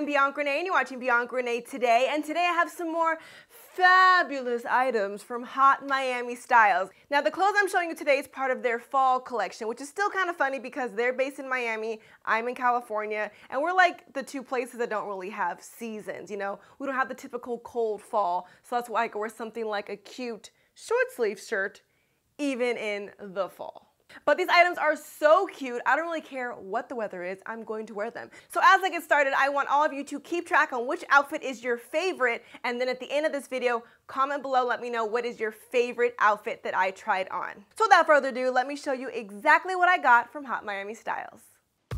I'm Bianca Renee and you're watching Bianca Renee Today, and today I have some more fabulous items from Hot Miami Styles. Now the clothes I'm showing you today is part of their fall collection, which is still kind of funny because they're based in Miami, I'm in California, and we're like the two places that don't really have seasons, you know? We don't have the typical cold fall, so that's why I can wear something like a cute short sleeve shirt even in the fall. But these items are so cute, I don't really care what the weather is, I'm going to wear them. So as I get started, I want all of you to keep track on which outfit is your favorite, and then at the end of this video, comment below, let me know what is your favorite outfit that I tried on. So without further ado, let me show you exactly what I got from Hot Miami Styles.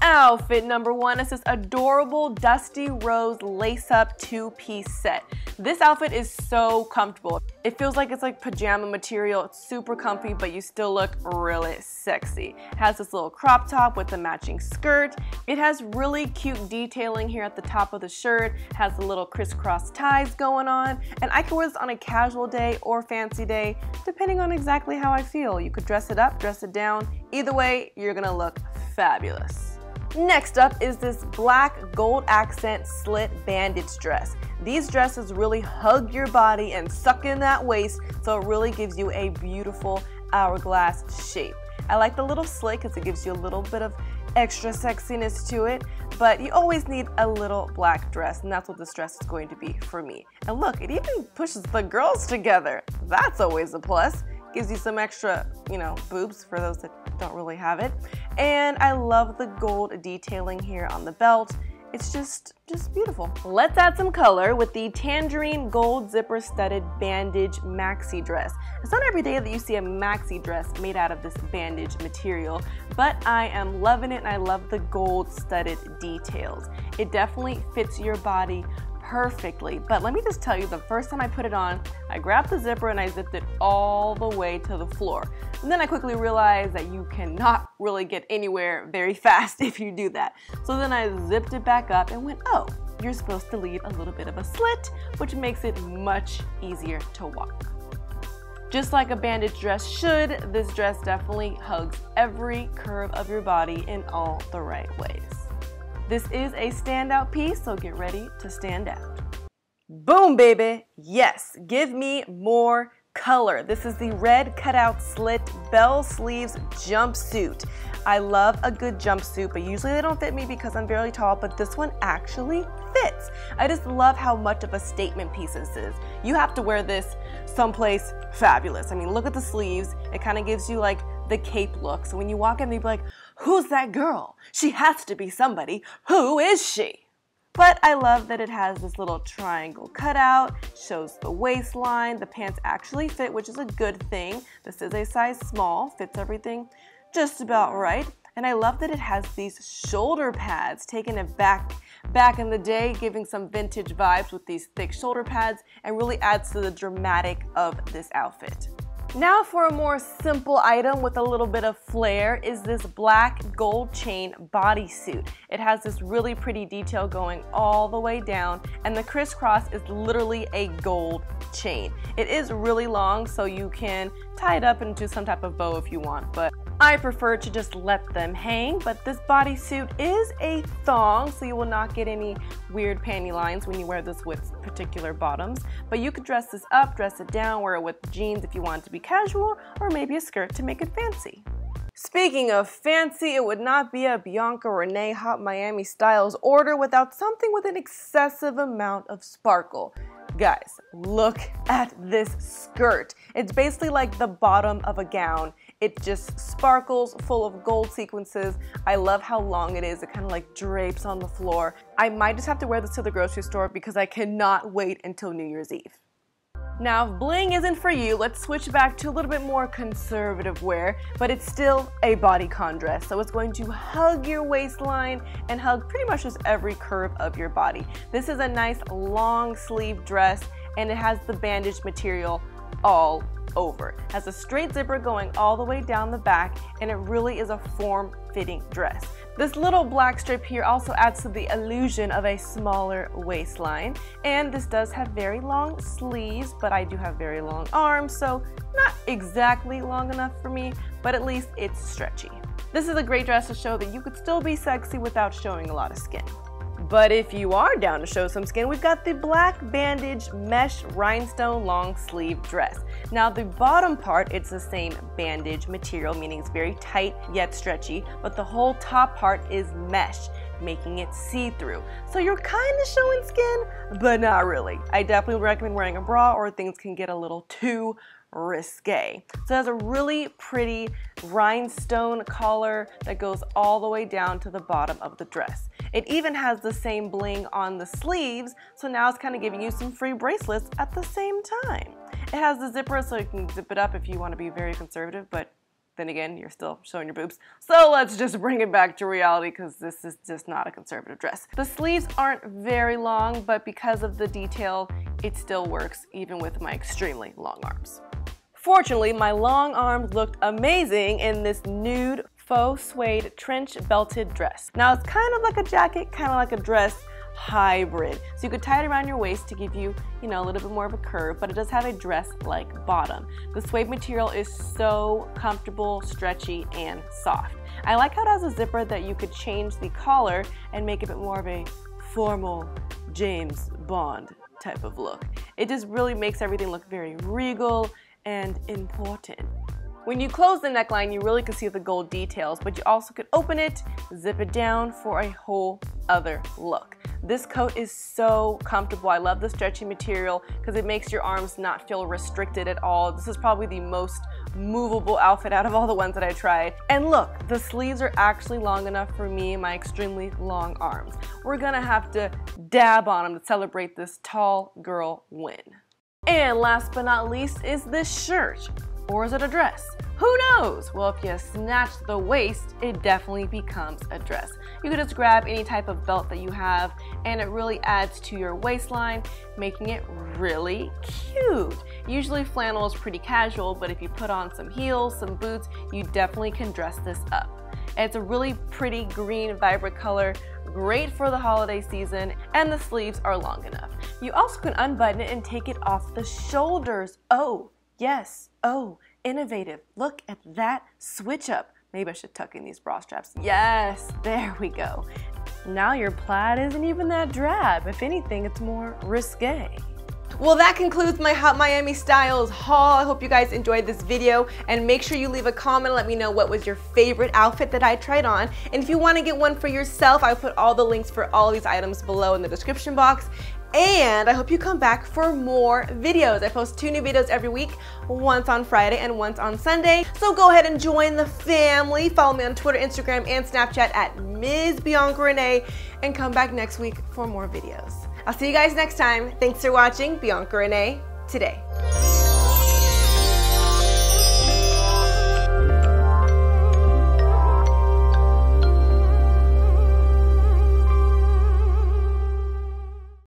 Outfit number one is this adorable dusty rose lace-up two-piece set. This outfit is so comfortable. It feels like it's like pajama material. It's super comfy, but you still look really sexy. It has this little crop top with a matching skirt. It has really cute detailing here at the top of the shirt. It has the little crisscross ties going on. And I can wear this on a casual day or fancy day, depending on exactly how I feel. You could dress it up, dress it down. Either way, you're gonna look fabulous. Next up is this black gold accent slit bandage dress. These dresses really hug your body and suck in that waist, so it really gives you a beautiful hourglass shape. I like the little slit because it gives you a little bit of extra sexiness to it, but you always need a little black dress, and that's what this dress is going to be for me. And look, it even pushes the girls together. That's always a plus. Gives you some extra, you know, boobs for those that don't really have it. And I love the gold detailing here on the belt. It's just beautiful. Let's add some color with the tangerine gold zipper studded bandage maxi dress. It's not every day that you see a maxi dress made out of this bandage material, but I am loving it and I love the gold studded details. It definitely fits your body perfectly, but let me just tell you, the first time I put it on, I grabbed the zipper and I zipped it all the way to the floor. And then I quickly realized that you cannot really get anywhere very fast if you do that. So then I zipped it back up and went, oh, you're supposed to leave a little bit of a slit, which makes it much easier to walk. Just like a bandage dress should, this dress definitely hugs every curve of your body in all the right ways. This is a standout piece, so get ready to stand out. Boom, baby. Yes, give me more color. This is the red cutout slit bell sleeves jumpsuit. I love a good jumpsuit, but usually they don't fit me because I'm fairly tall, but this one actually fits. I just love how much of a statement piece this is. You have to wear this someplace fabulous. I mean, look at the sleeves. It kind of gives you like the cape look. So when you walk in, they'd be like, who's that girl? She has to be somebody. Who is she? But I love that it has this little triangle cutout, shows the waistline. The pants actually fit, which is a good thing. This is a size small, fits everything just about right. And I love that it has these shoulder pads, taking it back in the day, giving some vintage vibes with these thick shoulder pads, and really adds to the dramatic of this outfit. Now for a more simple item with a little bit of flair is this black gold chain bodysuit. It has this really pretty detail going all the way down, and the crisscross is literally a gold chain. It is really long, so you can tie it up into some type of bow if you want, but I prefer to just let them hang. But this bodysuit is a thong, so you will not get any weird panty lines when you wear this with particular bottoms. But you could dress this up, dress it down, wear it with jeans if you want to be casual, or maybe a skirt to make it fancy. Speaking of fancy, it would not be a Bianca Renee Hot Miami Styles order without something with an excessive amount of sparkle. Guys, look at this skirt. It's basically like the bottom of a gown. It just sparkles, full of gold sequences. I love how long it is. It kind of like drapes on the floor. I might just have to wear this to the grocery store because I cannot wait until New Year's Eve. Now, if bling isn't for you, let's switch back to a little bit more conservative wear, but it's still a bodycon dress, so it's going to hug your waistline and hug pretty much just every curve of your body. This is a nice long sleeve dress, and it has the bandage material all over. It has a straight zipper going all the way down the back, and it really is a form-fitting dress. This little black strip here also adds to the illusion of a smaller waistline, and this does have very long sleeves, but I do have very long arms, so not exactly long enough for me, but at least it's stretchy. This is a great dress to show that you could still be sexy without showing a lot of skin. But if you are down to show some skin, we've got the black bandage mesh rhinestone long sleeve dress. Now the bottom part, it's the same bandage material, meaning it's very tight yet stretchy, but the whole top part is mesh, making it see-through. So you're kind of showing skin, but not really. I definitely recommend wearing a bra or things can get a little too risque. So it has a really pretty rhinestone collar that goes all the way down to the bottom of the dress. It even has the same bling on the sleeves, so now it's kind of giving you some free bracelets at the same time. It has the zipper, so you can zip it up if you want to be very conservative, but then again, you're still showing your boobs. So let's just bring it back to reality because this is just not a conservative dress. The sleeves aren't very long, but because of the detail, it still works even with my extremely long arms. Fortunately, my long arms looked amazing in this nude faux suede trench belted dress. Now it's kind of like a jacket, kind of like a dress hybrid. So you could tie it around your waist to give you, a little bit more of a curve, but it does have a dress-like bottom. The suede material is so comfortable, stretchy, and soft. I like how it has a zipper that you could change the collar and make it a bit more of a formal James Bond type of look. It just really makes everything look very regal and important. When you close the neckline, you really can see the gold details, but you also could open it, zip it down for a whole other look. This coat is so comfortable. I love the stretchy material because it makes your arms not feel restricted at all. This is probably the most movable outfit out of all the ones that I tried. And look, the sleeves are actually long enough for me and my extremely long arms. We're gonna have to dab on them to celebrate this tall girl win. And last but not least is this shirt. Or is it a dress? Who knows? Well, if you snatch the waist, it definitely becomes a dress. You can just grab any type of belt that you have, and it really adds to your waistline, making it really cute. Usually flannel is pretty casual, but if you put on some heels, some boots, you definitely can dress this up. And it's a really pretty green, vibrant color, great for the holiday season, and the sleeves are long enough. You also can unbutton it and take it off the shoulders. Oh, yes. Oh, innovative. Look at that switch up. Maybe I should tuck in these bra straps. Yes, there we go. Now your plaid isn't even that drab. If anything, it's more risque. Well, that concludes my Hot Miami Styles haul. I hope you guys enjoyed this video, and make sure you leave a comment and let me know what was your favorite outfit that I tried on. And if you want to get one for yourself, I'll put all the links for all these items below in the description box. And I hope you come back for more videos. I post 2 new videos every week, once on Friday and once on Sunday. So go ahead and join the family. Follow me on Twitter, Instagram, and Snapchat at Ms. Bianca Renee, and come back next week for more videos. I'll see you guys next time. Thanks for watching Bianca Renee Today.